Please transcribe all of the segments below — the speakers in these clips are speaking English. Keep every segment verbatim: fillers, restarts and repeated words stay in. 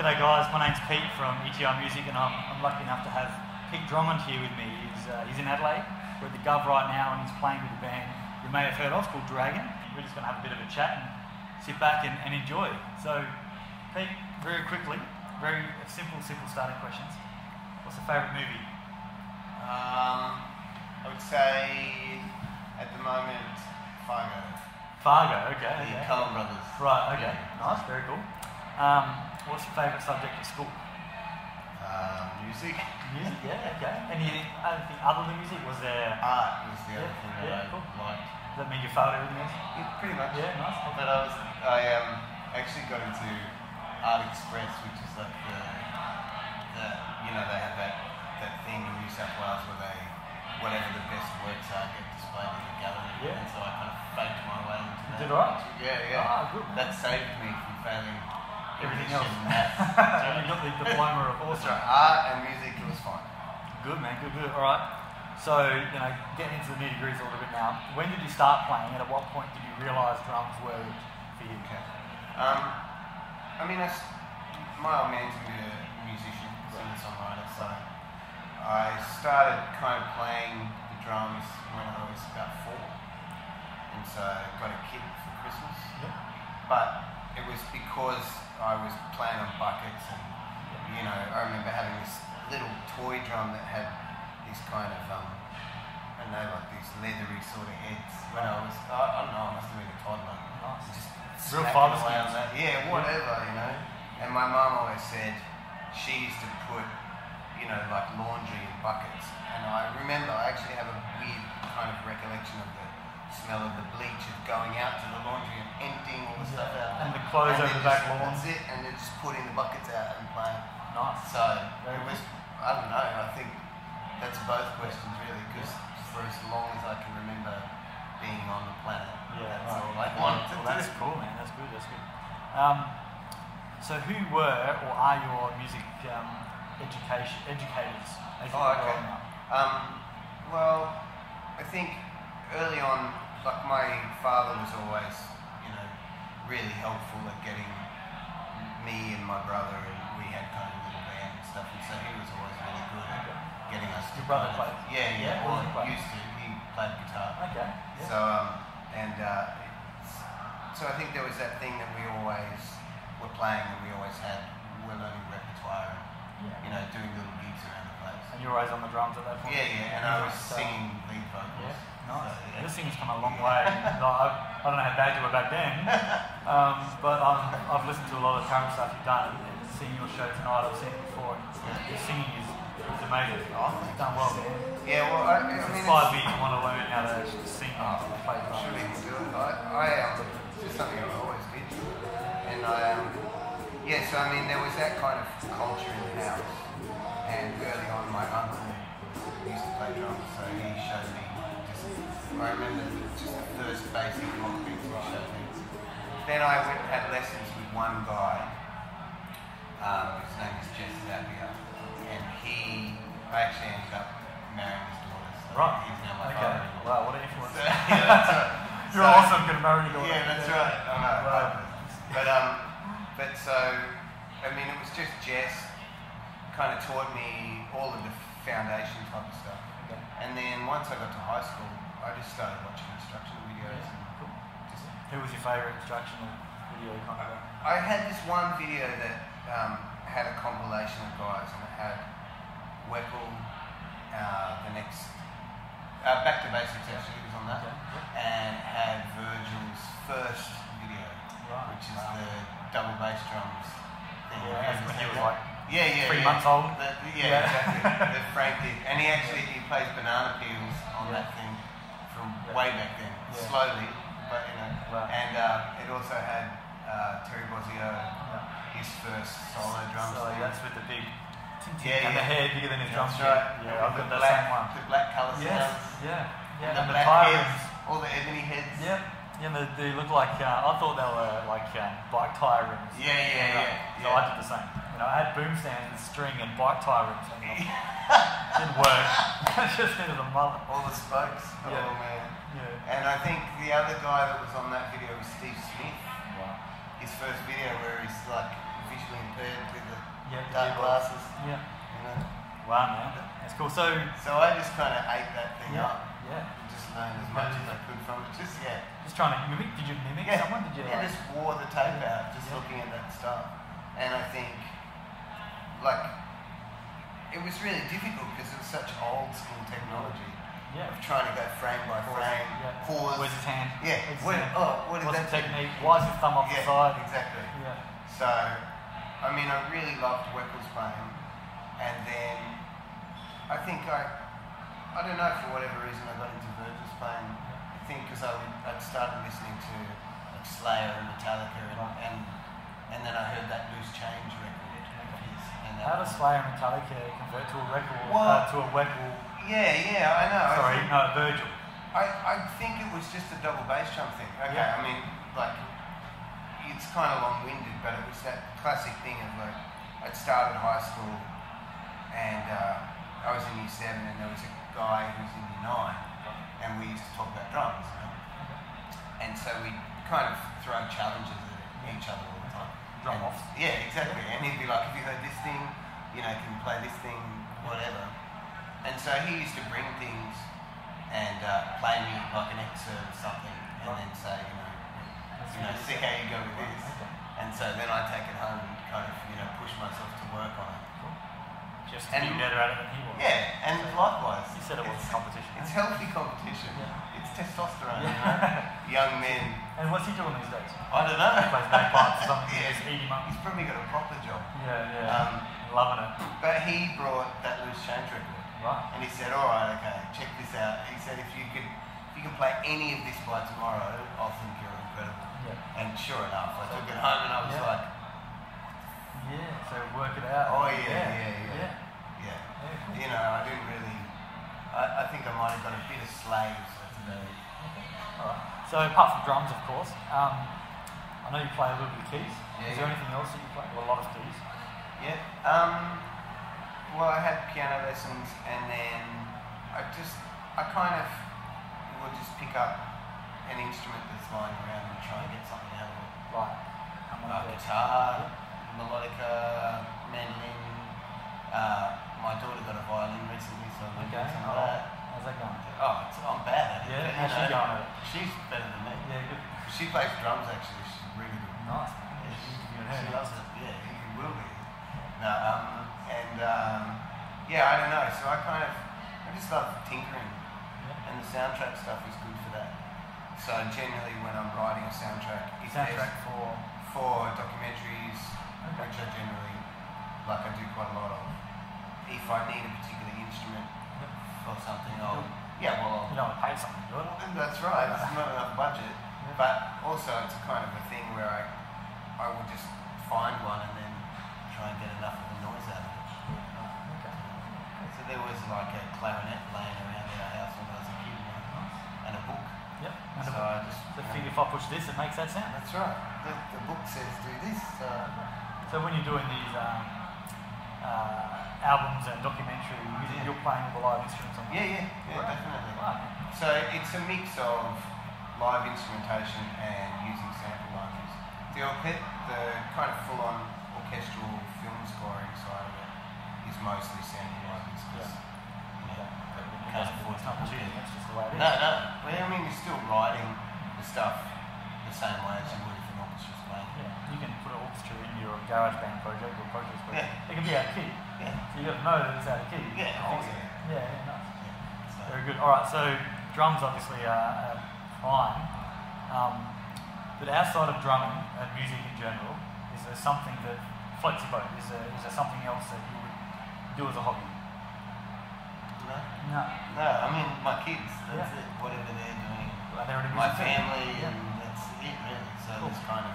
G'day guys, my name's Pete from E T I Music, and I'm, I'm lucky enough to have Pete Drummond here with me. He's, uh, he's in Adelaide, we're at the Gov right now, and he's playing with a band you may have heard of called Dragon. We're just going to have a bit of a chat and sit back and, and enjoy. So Pete, very quickly, very simple, simple starting questions. What's your favourite movie? Um, I would say, at the moment, Fargo. Fargo, okay. The okay. Coen Brothers. Right, okay, yeah. Nice, very cool. Um, What's your favourite subject at school? Uh, music. Music, yeah, okay. Anything, anything other than music? Was there... Art was the yeah, other thing that yeah, I cool. liked. Does that mean you failed everything else? Yeah, pretty much. Yeah, nice. But I was, I um, actually got into Art Express, which is like the, the you know, they have that, that thing in New South Wales where they, whatever the best works are, get displayed in the gallery. Yeah. And so I kind of faked my way into that. You did right? Yeah, yeah. Ah, good. That saved me from failing everything else. So you got the diploma of also art and music, it was fine. Good man, good, good. All right. So, you know, getting into the nitty-gritty a little bit now. When did you start playing, and at what point did you realise drums were for you? Okay. Um, I mean, I, my old man's a musician, singer-songwriter, so I started kind of playing the drums when I was about four, and so I got a kit for Christmas. Yeah. But it was because I was playing on buckets, and you know, I remember having this little toy drum that had these kind of, um, I don't know, like these leathery sort of heads. When I was, I, I don't know, I must have been a toddler. Nice. Just real father's away on that. Yeah, whatever, you know. And my mum always said she used to put, you know, like laundry in buckets. And I remember, I actually have a weird kind of recollection of the smell of the bleach of going out to the laundry and emptying all the yeah. stuff out. And the clothes and over the back lawn. That's it, and then just putting the buckets out and playing. Nice. So, Very it was, cool. I don't know, I think that's both questions really, because yeah. for as long as I can remember being on the planet, yeah, that's right. all I wanted to do. Well, that's cool, man, that's good, that's good. Um, so who were or are your music um, education educators as oh, you okay. growing up? Um, well, I think early on, like my father was always, you know, really helpful at getting me and my brother, and we had kind of a little band and stuff, and so he was always really good at getting us to... Your brother played? Yeah, yeah, well, he used to, he played guitar. Okay. Yeah. So, um, and, uh, so I think there was that thing that we always were playing, and we always had, we were learning repertoire, and, yeah. you know, doing little gigs around the place. And you were always on the drums at that point? Yeah, yeah, and I was so. singing lead vocals. Yeah. Nice. So, yeah. This thing's come a long way. Like, I, I don't know how bad you were back then, um, but I'm, I've listened to a lot of current stuff you've done, and seeing your show tonight, I've seen it before, and yeah. your singing is, is amazing. Oh, you've done well. Yeah, well, I, I mean... Inspired me to want to learn how to actually sing and play drums. Surely you do it. I am. Um, it's something I always did. And I um, yeah, so I mean, there was that kind of culture in the house, and early on, my uncle used to play drums, so he showed me. I remember just the first basic rock things he showed me. Then I went and had lessons with one guy, um, his name is Jesse Zappia, and he, I actually ended up marrying his daughter, so right. he's now my okay. father-in-law. Wow, what an influence. So, yeah, that's right. You're so, awesome, going to marry your daughter. Yeah, that's yeah. right. I know. Right. But, um, but so, I mean, it was just Jess kind of taught me all of the foundation type of stuff. Okay. And then once I got to high school, I just started watching instructional videos. And cool. just Who was your favourite instructional video kind of guy? I had this one video that um, had a compilation of guys, and it had Weckl, uh, the next, uh, Back to Basics actually was on that, yeah. and had Virgil's first video, right. which is um, the double bass drums thing. Yeah, that's when he was like yeah, yeah, three yeah. months old. The, yeah, yeah, exactly. That Frank did. And he actually he plays banana peels on yeah. that thing. Way back then, yeah. slowly, but you know, right. and uh, it also had uh, Terry Bozio, yeah. his first solo drums. So that's with the big, yeah, and yeah. the hair bigger than his drums. That's right. Yeah, yeah I've got the black, same one. The black colours. Yes. Yeah. Yeah. And, and the, the black heads, all the ebony heads. Yeah. Yeah. They, they look like uh, I thought they were like uh, bike tyre rims. Yeah, yeah, yeah, yeah. So yeah. I did the same. You know, I had boom stands and string and bike tyre rims. And it didn't work. I just needed a mullet. All the spokes. Oh yeah. man. Yeah. And I think the other guy that was on that video was Steve Smith. Wow. His first video where he's like, visually impaired with the yep, dark yep. glasses. Yeah. You know? Wow, man. That's cool. So so I just kind of ate that thing yeah, up. Yeah. And just learned as much as I could from it. Just, yeah. Just trying to mimic. Did you mimic yeah. someone? Did you? Yeah, like... just wore the tape out, just yeah. looking at that stuff. And I think, like, it was really difficult because it was such old school technology. Yeah. Of trying to go frame by pause, frame, yeah. pause. Where's his hand? Yeah. His Where, hand? Oh, what is What's that the technique? Why is his thumb off yeah, the side? Exactly. Yeah. So, I mean, I really loved Weckl playing, and then I think I, I don't know, for whatever reason I got into Virgil's playing. I think because I I'd started listening to like Slayer and Metallica, and, right. and and then I heard that Loose Change record. Of his, and How does Slayer and Metallica convert to a record uh, to a Weckl? Yeah, yeah, I know. Sorry, I think, no, Virgil. I, I think it was just a double bass drum thing. Okay, yeah. I mean, like, it's kind of long-winded, but it was that classic thing of, like, I'd started high school, and uh, I was in year seven, and there was a guy who was in year nine, and we used to talk about drums, you know? Okay. And so we'd kind of throw challenges at each other all the time. Drum-offs? Yeah, exactly. And he'd be like, have you heard this thing? You know, can you play this thing? Whatever. And so he used to bring things and uh, play me like an excerpt or something, and then say, you know, you know, see how you go with this. And so then I take it home and kind of, you know, push myself to work on it. Just to be better at it than he was. Yeah, and likewise. You said it was competition. It's healthy competition. Yeah. It's testosterone, you know, young men. And what's he doing these days? I don't know. He plays bagpipes or something. Yeah. Just eat him up. He's probably got a proper job. Yeah, yeah. Um, Loving it. But he brought that Loose Change record. Right. And he said, all right, okay, check this out. He said, if you could if you can play any of this by tomorrow, I'll think you're incredible. Yeah. And sure enough, I so took it home and I was yeah. like... Yeah, so work it out. Oh, yeah, yeah, yeah. Yeah. yeah. yeah. yeah. You know, I didn't really... I, I think I might have got a bit of Slaves today. Okay. All right. So apart from drums, of course, um, I know you play a little bit of keys. Yeah, Is there yeah. anything else that you play? Well, a lot of keys. Yeah. Um... Well, I had piano lessons, and then I just, I kind of will just pick up an instrument that's lying around and try and get something out of it. Right. Like guitar, melodica, mandolin. Uh, my daughter got a violin recently, so I'm okay. doing some of oh, that. How's that going? Oh, it's, I'm bad at it. Yeah, how's she going? She's better than me. Yeah, good. She plays drums, actually. She's really good. Nice. Yeah, she, she loves it. Yeah, you will be. No, um... And, um, yeah, I don't know, so I kind of, I just love tinkering, yeah. and the soundtrack stuff is good for that. So generally when I'm writing a soundtrack, it's soundtrack for for documentaries, okay. which I generally, like I do quite a lot of. If I need a particular instrument yeah. or something, I'll, yeah, well... I'll, you don't want to pay something to do it. That's right, it's not enough budget, yeah. but also it's kind of a thing where I, I will just find one and then try and get enough of the noise out of it. There was like a clarinet laying around our house when I was a kid, and a book. Yep. And so a book. I just so you know, if I push this, it makes that sound. That's right. The, the book says do this. So, so when you're doing these um, uh, albums and documentary music, yeah. you're playing with the live instruments on the Yeah, yeah, yeah, right. definitely. Right. So it's a mix of live instrumentation and using sample libraries. The the kind of full-on orchestral film scoring side of it is mostly sample. Yeah. Yeah. Can't afford to do it. That's just the way it is. No, no. But I mean, you're still writing the stuff the same way as you would if an orchestra's playing. Yeah. You can put an orchestra in your garage band project or project project. Yeah. It can be out of key. Yeah. So you got to know that it's out of key. Yeah. Oh, yeah. Yeah. Yeah. Nice. Yeah. So. Very good. All right. So drums obviously are, are fine, um, but outside of drumming and music in general, is there something that floats your boat? Is there is there something else that you would do as a hobby? No. No, I mean, my kids, that's yeah. it, whatever they're doing. Well, they're my family, yeah. and that's it, really. So cool. It's kind of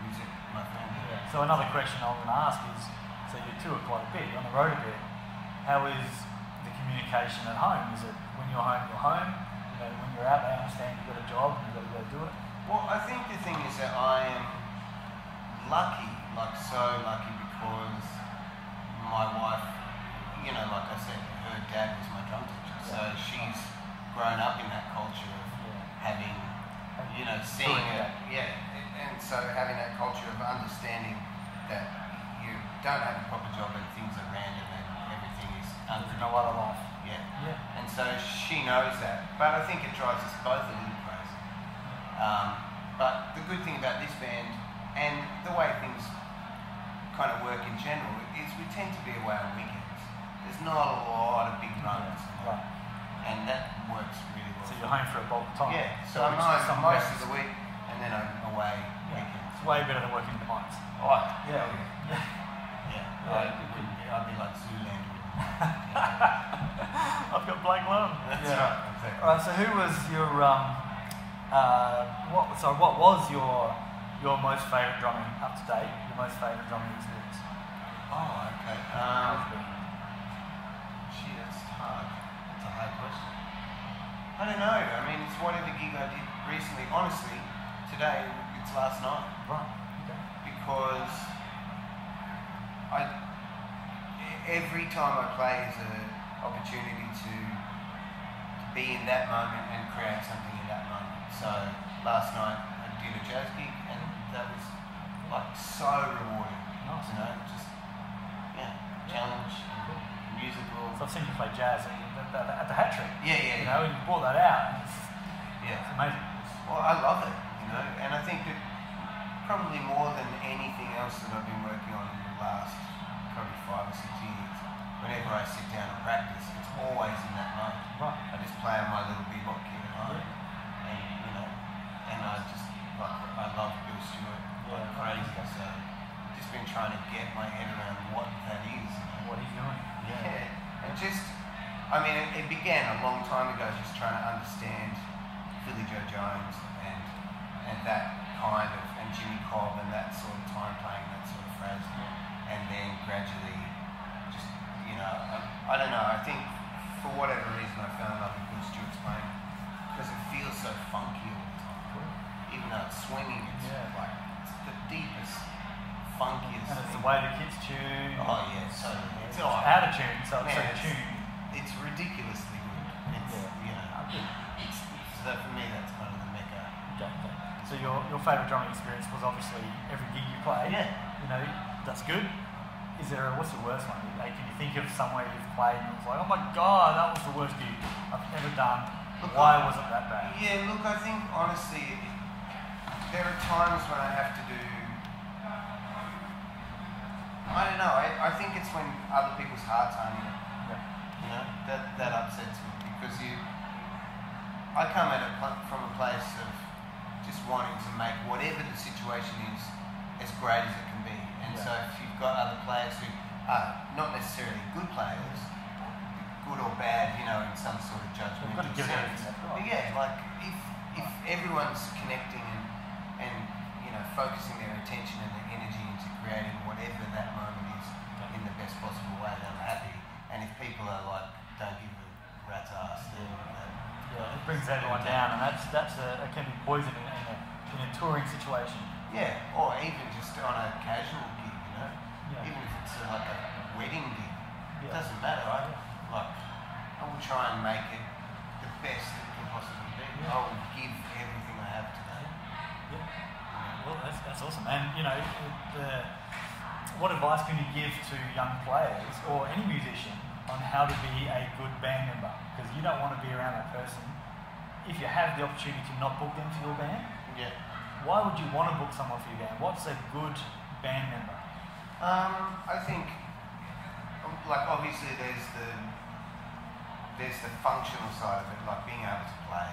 music, my family. Yeah. So another question I was going to ask is, so you tour quite a bit, on the road a bit, how is the communication at home? Is it when you're home, you're home? You know, when you're out, they understand you've got a job and you've got to go do it? Well, I think the thing is that I am lucky, like so lucky, because my wife, you know, like I said, her dad was my drum teacher, so she's grown up in that culture of having, you know, seeing it, yeah, and so having that culture of understanding that don't have a proper job and things are random and everything is there's no other life. Yeah. Yeah. And so she knows that. But I think it drives us both a little crazy. Um, but the good thing about this band and the way things kind of work in general is we tend to be away on weekends. There's not a lot of big moments. Right. And that works really well. So you're home for a bulk time. Yeah. So I'm home most of the week and then I'm away yeah. weekends. It's way better than working the nights. Oh, yeah. Yeah. yeah. yeah. I'd, I'd be like Zoolander. I've got Blake Long. That's yeah. right. Exactly. All right. So, who was your um, uh, what? So, what was your your most favourite drumming up to date? Your most favourite drumming experience? Oh, okay. Um, gee, that's hard. That's a hard question. I don't know. I mean, it's whatever gig I did recently. Honestly, today it's last night. Right. Okay. Because I every time I play is an opportunity to, to be in that moment and create something in that moment. So last night I did a jazz gig and that was like so rewarding. Nice. You know, just yeah, challenge and musical. So I've seen you play jazz at the, at the Hat Trick. Yeah, yeah. You know, and you brought that out. It's, yeah, it's amazing. Well, I love it. You know, and I think that probably more than anything else that I've been working on in the last probably five or six years, whenever I sit down and practice, it's always in that mode. Right. I just play on my little bebop kit at home, yeah. and you know, and I just like I love Bill Stewart like yeah. crazy. So I've just been trying to get my head around what that is. You know? What he's doing. Yeah. yeah, and just I mean, it, it began a long time ago, just trying to understand Philly Joe Jones and and that kind of and Jimmy Cobb and that sort of time playing that sort of phrase. Yeah. And then gradually, just, you know, I, I don't know, I think for whatever reason I fell in love with Bill Stewart's playing because it feels so funky all the time. Cool. Even though it's swinging, it's yeah. like, it's the deepest, funkiest And it's thing. The way the kids tune. Oh yeah, so it's, it's like, out of tune, so it's yeah, so tuned. It's ridiculously good. It's, yeah. you know, it's, so for me that's kind of the mecca. Okay, okay. So your, your favourite drumming experience was obviously every gig you played. Yeah. You know, that's good. Is there a, what's the worst one? Like, can you think of somewhere you've played and it's like, oh my god, that was the worst gig I've ever done. Look, Why I, was it that bad? Yeah, look, I think honestly, there are times when I have to do, I don't know, I, I think it's when other people's hearts aren't in it. Yeah. You know, that, that upsets me because you, I come at it from a place of just wanting to make whatever the situation is as great as it can be. And yeah. so if you've got other players who are not necessarily good players, good or bad, you know, in some sort of judgmental sense. But yeah, like if if everyone's connecting and, and you know focusing their attention and their energy into creating whatever that moment is in the best possible way, then I'm happy. And if people are like, don't give a rat's ass, then that, yeah, it brings everyone down, and that's that's a, it can be poison in a, in a touring situation. Yeah, or even just on a casual gig, you know. Yeah. Even if it's uh, like a wedding gig, yeah. it doesn't matter. I like I will try and make it the best it can possibly be. Yeah. I will give everything I have to that. Yeah. yeah. Well, that's that's awesome. And you know, the, what advice can you give to young players or any musician on how to be a good band member? Because you don't want to be around that person. If you have the opportunity to not book them for your band, yeah. why would you want to book someone for your band? What's a good band member? Um, I think, like obviously there's the there's the functional side of it, like being able to play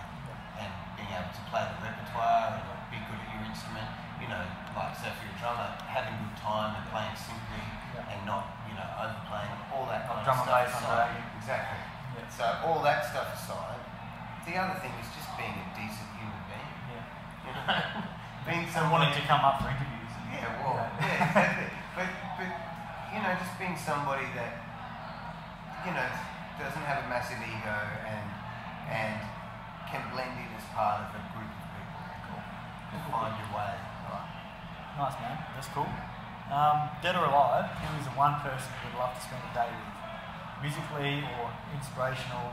and being able to play the repertoire and be good at your instrument. You know, like so if you're a drummer, having good time and playing simply yeah. and not you know overplaying all that kind I'll of stuff aside. Exactly. Yeah. So all that stuff aside, the other thing is just being a decent human being. Yeah. You know. Being someone wanted to come up for interviews. Yeah, well, yeah, exactly. But, but, you know, just being somebody that, you know, doesn't have a massive ego and and can blend in as part of a group of people. Cool. And find your way. Right. Nice, man. That's cool. Um, dead or alive, who is the one person you would love to spend a day with? Musically or inspirational?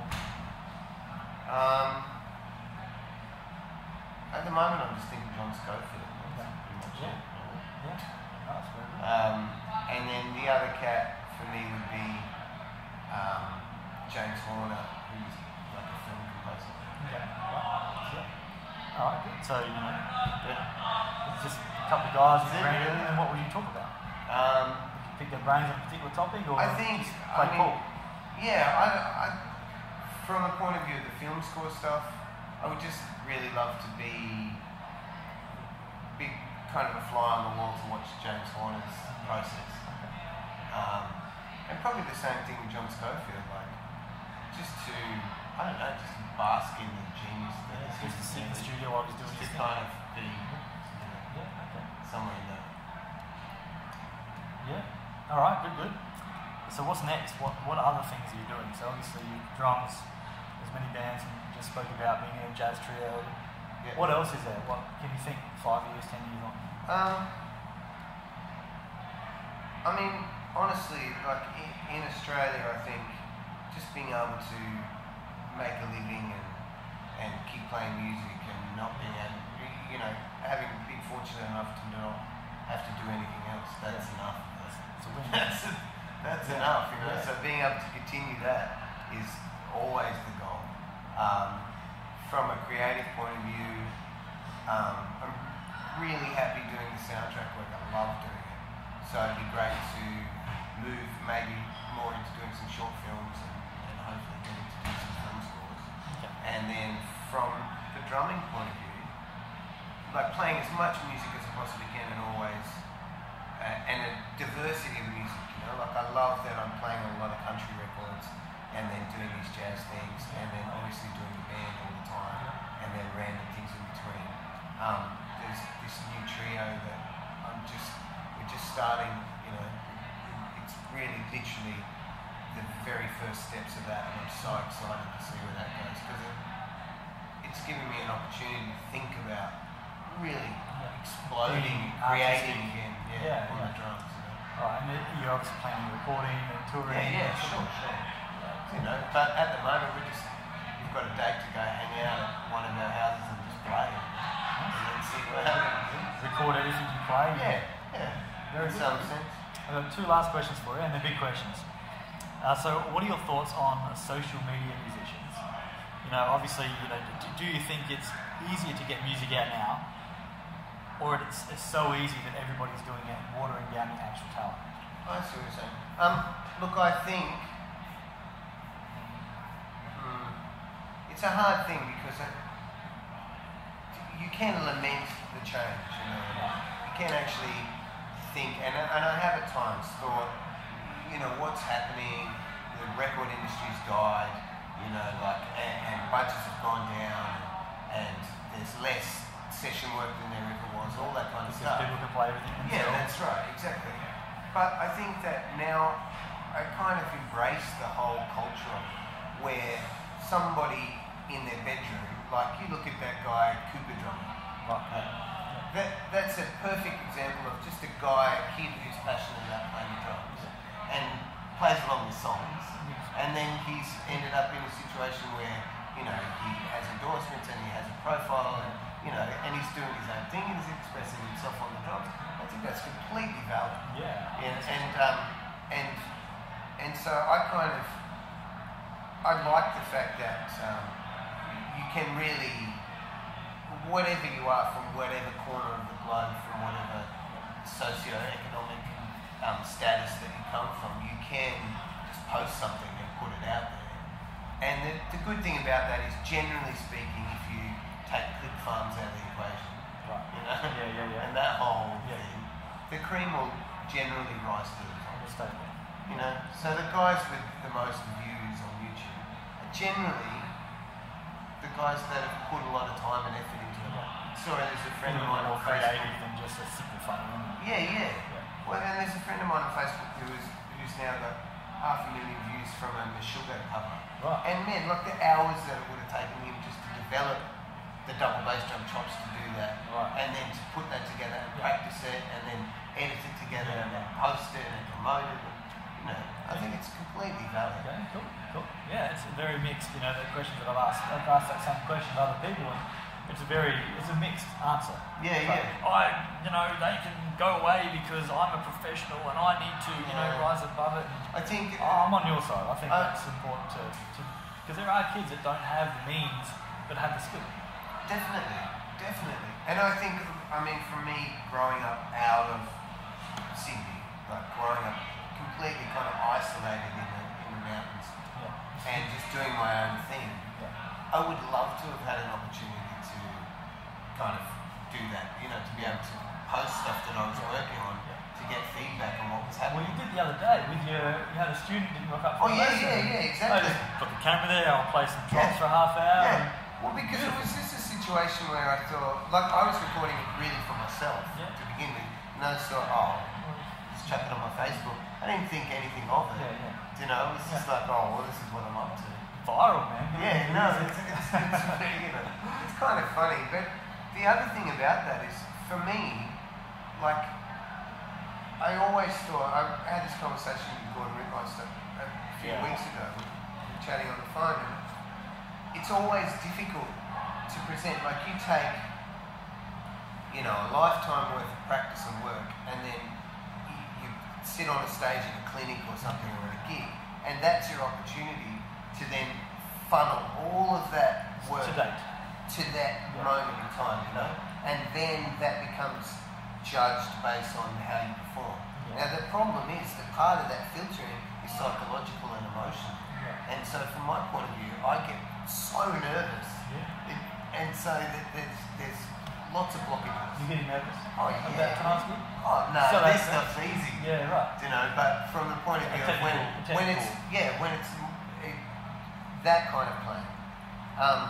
Um... At the moment, I'm just thinking John Scofield. Okay. Yeah. Yeah. Um, and then the other cat for me would be um, James Horner, who's like a film composer. Yeah. All right. Good. So you know, yeah, just a couple of guys with random. Really? What will you talk about? Um, you pick their brains on a particular topic, or I think just play I mean, cool? Yeah. I, I from the point of view of the film score stuff, I would just really love to be big. kind of a fly on the wall to watch James Horner's process. Um, and probably the same thing with John Scofield, like, just to, I don't know, just bask in the genius that yeah, is. Just to sit in the studio while he's doing his thing. Just to kind of be, you know, yeah, okay. somewhere in there. Yeah, all right, good, good. So what's next? What what other things are you doing? So obviously you drums, there's many bands you just spoke about, being in a jazz trio. Yeah. What else is there? What can you think? Five years, ten years on? Um, I mean, honestly, like in, in Australia, I think just being able to make a living and and keep playing music and not being able, you know, having been fortunate enough to not have to do anything else, that's yeah. enough. That's, that's, a win. that's, that's yeah. enough, you know. Yeah. So being able to continue that is always the goal. Um, From a creative point of view, um, I'm really happy doing the soundtrack work. I love doing it. So it'd be great to move maybe more into doing some short films and, and hopefully getting to do some film scores. Okay. And then from the drumming point of view, like playing as much music as I possibly can and always, uh, and a diversity of music, you know? Like I love that I'm playing a lot of country records and then doing these jazz things and then obviously doing the band all the time and then random things in between. Um, there's this new trio that I'm just, we're just starting, you know, it's really literally the very first steps of that and I'm so excited to see where that goes because it, it's given me an opportunity to think about really exploding, creating again yeah, yeah, on yeah. the drums. You know. Right, and you're obviously planning recording and touring. Yeah, yeah, sure, sure. You know, but at the moment we just we've got a date to go hang out at one of our houses and just play and then see what happens. Record everything you play. Yeah, yeah. Very in some sense. I've got two last questions for you, and they're big questions. Uh, so, what are your thoughts on social media musicians? You know, obviously, you know, do, do you think it's easier to get music out now, or it's, it's so easy that everybody's doing it, and watering down the actual talent? I see what you're saying. Um, look, I think. It's a hard thing because it, you can lament the change, you know. You can actually think, and, and I have at times thought, you know, what's happening, the record industry's died, you know, like, and, and budgets have gone down, and there's less session work than there ever was, all that kind of because stuff. People can play everything themselves. Yeah, that's right, exactly. But I think that now I kind of embrace the whole culture where somebody in their bedroom, like you look at that guy, Cooper Drummond, like that. that. That's a perfect example of just a guy, a kid who's passionate about playing the drums and plays along with songs. And then he's ended up in a situation where, you know, he has endorsements and he has a profile and, you know, and he's doing his own thing and he's expressing himself on the drums. I think that's completely valid. Yeah. And, and, um, and, and so I kind of, I like the fact that um, you can really, whatever you are from whatever corner of the globe, from whatever socio-economic um, status that you come from, you can just post something and put it out there. And the, the good thing about that is, generally speaking, if you take click farms out of the equation, right. you know, yeah, yeah, yeah. and that whole yeah. thing, the cream will generally rise to the top. You know, so the guys with the most views on YouTube are generally the guys that have put a lot of time and effort into it. Yeah. Sorry, there's a friend of mine on Facebook. Than just a simplifying. Yeah, yeah, yeah. Well, and there's a friend of mine on Facebook who is who's now got half a million views from a Meshuggah cover. Right. And man, like the hours that it would have taken him just to develop the double bass drum chops to do that, right. and then to put that together and yeah. practice it, and then edit it together, yeah. and then post it and promote it. No, I think it's completely valid. Okay, cool, cool. Yeah, it's very mixed, you know, the questions that I've asked. I've asked that same question to other people, and It's a very, it's a mixed answer. Yeah, but yeah. I, you know, they can go away because I'm a professional and I need to, you yeah. know, rise above it. And I think oh, I'm on your side. I think uh, that's important to, because there are kids that don't have the means but have the skill. Definitely, definitely. And I think, I mean, for me, growing up out of Sydney, like growing up completely kind of isolated in the, in the mountains, yeah. and just doing my own thing, yeah. I would love to have had an opportunity kind of do that, you know, to be able to post stuff that I was working on to get feedback on what was happening. Well, you did the other day with your, you had a student didn't rock up for oh, yeah, yeah, yeah, exactly. I just put the camera there, I'll play some drops yeah. for a half hour. Yeah. Well, because it was just a situation where I thought, like, I was recording it really for myself yeah. to begin with, and I just thought, oh, just chuck it on my Facebook. I didn't think anything of it. Yeah, yeah. You know, it was just yeah. like, oh, well, this is what I'm up to. Viral, man. Yeah, no, it's, it's, it's, you know, it's kind of funny, but the other thing about that is, for me, like, I always thought, I had this conversation with Gordon Rittmeister a few yeah. weeks ago, chatting on the phone, and it's always difficult to present, like, you take, you know, a lifetime worth of practice and work, and then you, you sit on a stage at a clinic or something, or a gig, and that's your opportunity to then funnel all of that work to date. to that yeah. moment in time, you know? And then that becomes judged based on how you perform. Yeah. Now, the problem is that part of that filtering is psychological and emotional. Yeah. And so from my point of view, I get so nervous. Yeah. It, and so th- there's, there's lots of blockages. You're getting nervous? Oh, yeah. That task? Oh, no, so this stuff's sense. easy. Yeah, right. You know, but from the point of view of when, when it's, yeah, when it's it, that kind of play. Um,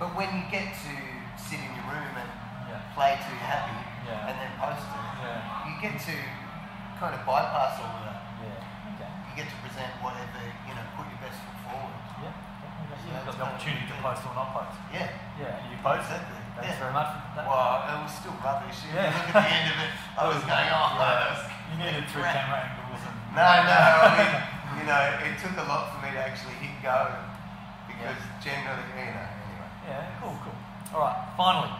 But when you get to sit in your room and yeah. play too happy yeah. and then post it, yeah. you get to kind of bypass all of that. Yeah. Okay. You get to present whatever, you know, put your best foot forward. Yeah. Okay. So you've got the opportunity to post or not post. Yeah. Yeah. You post it. Exactly. Thanks yeah. very much. For that. Well, it was still rubbish. Yeah. Look at the end of it. I was going, oh, yeah. was, you needed three camera angles. And no, no. I mean, you know, it took a lot for me to actually hit go because yeah. generally, you know. Yeah, cool, cool. All right, finally,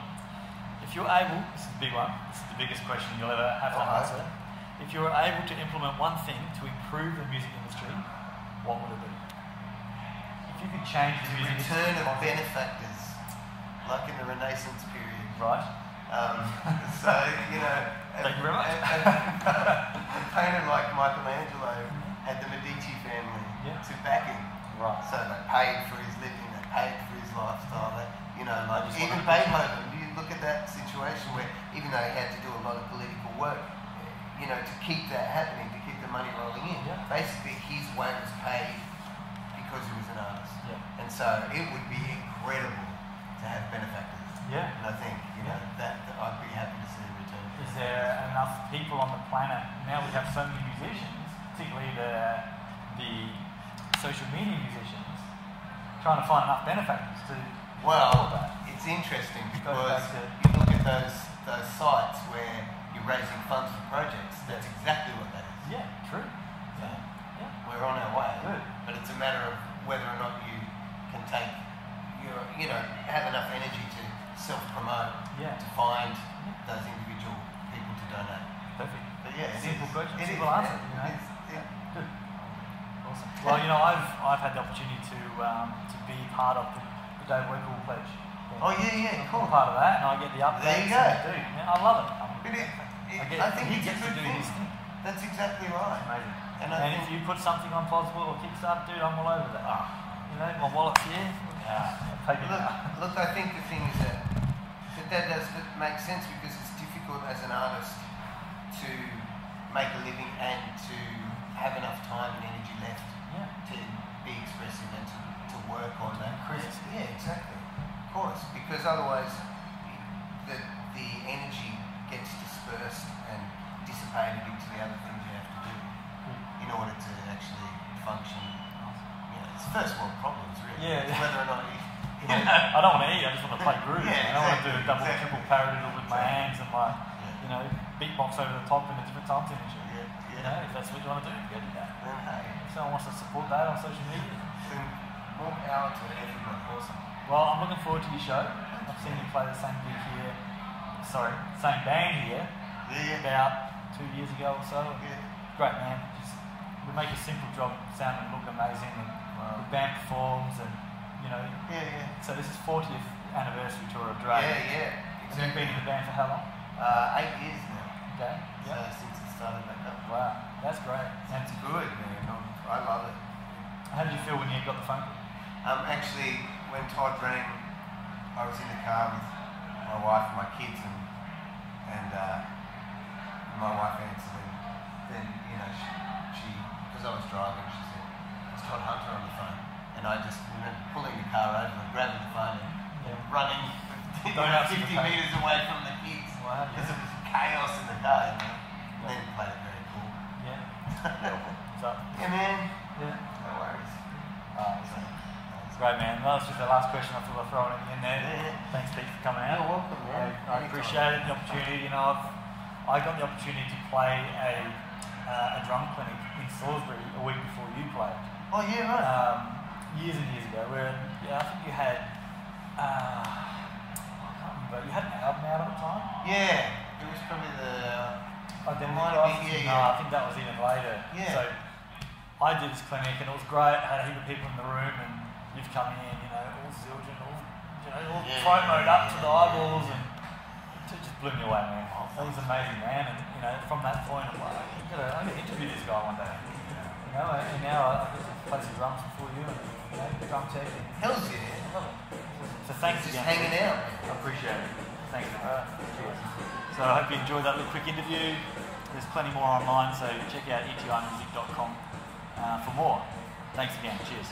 if you're able, this is the big one, this is the biggest question you'll ever have to answer. If you were able to implement one thing to improve the music industry, what would it be? If you could change the, the music industry. Return of benefactors, like in the Renaissance period. Right. Um, so, you know. Thank you very much. A, a painter like Michelangelo had the Medici family yeah. to back him. Right. So they paid for his living, they paid for his lifestyle, they, you know, like even Beethoven, you look at that situation where even though he had to do a lot of political work, you know, to keep that happening, to keep the money rolling in, yeah. basically his way was paid because he was an artist. Yeah. And so it would be incredible to have benefactors. Yeah. And I think, you know, that, that I'd be happy to see a return. Is there enough people on the planet? Now we have so many musicians, particularly the the social media musicians, trying to find enough benefactors to... Well, it's interesting because you look at those those sites where you're raising funds for projects, that's exactly what that is. Yeah, true. So yeah. We're on our way. Good. But it's a matter of whether or not you can take your, you know, have enough energy to self-promote, yeah. to find yeah. those individual people to donate. Perfect. But yeah, it simple is, question, it simple is, answer. Yeah, you know? It's, yeah. Good. Awesome. Well, you know, I've I've had the opportunity to um, to be part of the, the Dave Workable Pledge. Yeah. Oh yeah, yeah, I'm cool. part of that, and I get the updates. There you go. I, do. Yeah, I love it. I, mean, it, it I, get, I think he it's gets a good to do thing. His thing. That's exactly right. It's amazing. And, and if you put something on Plausible or Kickstarter, dude, I'm all over that. Oh. You know, my wallet's here. Yeah. Look, look, I think the thing is that that, that does that make sense because it's difficult as an artist to make a living and to have enough time and energy left yeah. to be expressive and to, to work on that. Yeah, exactly. Of course, because otherwise the the energy gets dispersed and dissipated into the other things you have to do in order to actually function. You know, it's first world problems, really. Yeah. It's whether or not you, you know, I don't want to eat. I just want to play grooves. Yeah, exactly, I don't want to do a double, exactly. triple paradiddle with my exactly. hands and my, yeah. you know, beatbox over the top in a different time signature. You know, if that's what you want to do, go do that. Okay. If someone wants to support that on social media, then more power to everyone. Awesome. Well, I'm looking forward to your show. I've seen you play the same gig here, sorry, same band here, yeah, about two years ago or so. Yeah. Great man. Just, we make a simple job sound and look amazing, and wow. the band performs, and you know. Yeah, yeah. So this is fortieth anniversary tour of Dragon. Yeah, yeah. Exactly. You've been in the band for how long? Uh, eight years now. Okay. So yep. since it started back up. Wow, that's great. That's good, man. I love it. How did you feel when you got the phone call? Um, actually, when Todd rang, I was in the car with my wife and my kids, and and uh, my wife answered, and then you know she, because I was driving, she said, "It's Todd Hunter on the phone," and I just remember pulling the car over and grabbing the phone and yeah. running fifty metres away from the kids because wow, yeah. it was chaos in the car. You know? yeah. They played it very cool. Yeah. What's up? Yeah, man. Yeah. No worries. Uh, so, that's great, man. Well, that's just the last question I thought I'd throw in, in there. Yeah. Thanks, Pete, for coming out. You're welcome, man. Yeah. I appreciate it, the opportunity. You know, I've, I got the opportunity to play a uh, a drum clinic in Salisbury a week before you played. Oh, yeah, right. Um, years and years ago, where yeah, I think you had, uh, I can't remember, you had an album out at the time? Yeah, it was probably the... Oh, then might have been, yeah, no, yeah. I think that was even later. Yeah. So, I did this clinic and it was great. I had a heap of people in the room, and you've come in, you know, all Zildjian, all, you know, all yeah, promoed yeah, up to the eyeballs, yeah, yeah. and it just blew me away, man. Oh, that was amazing, man. And you know, from that point, I'm like, I'm gonna interview this guy one day. You know, and now I play some drums before you, and you know, drum tech. And hell's yeah, I love it. So thanks just again. Just hanging out. I appreciate it. Thanks. Right. Cheers. So I hope you enjoyed that little quick interview. There's plenty more online, so check out E T I music dot com. Uh, for more. Thanks again. Cheers.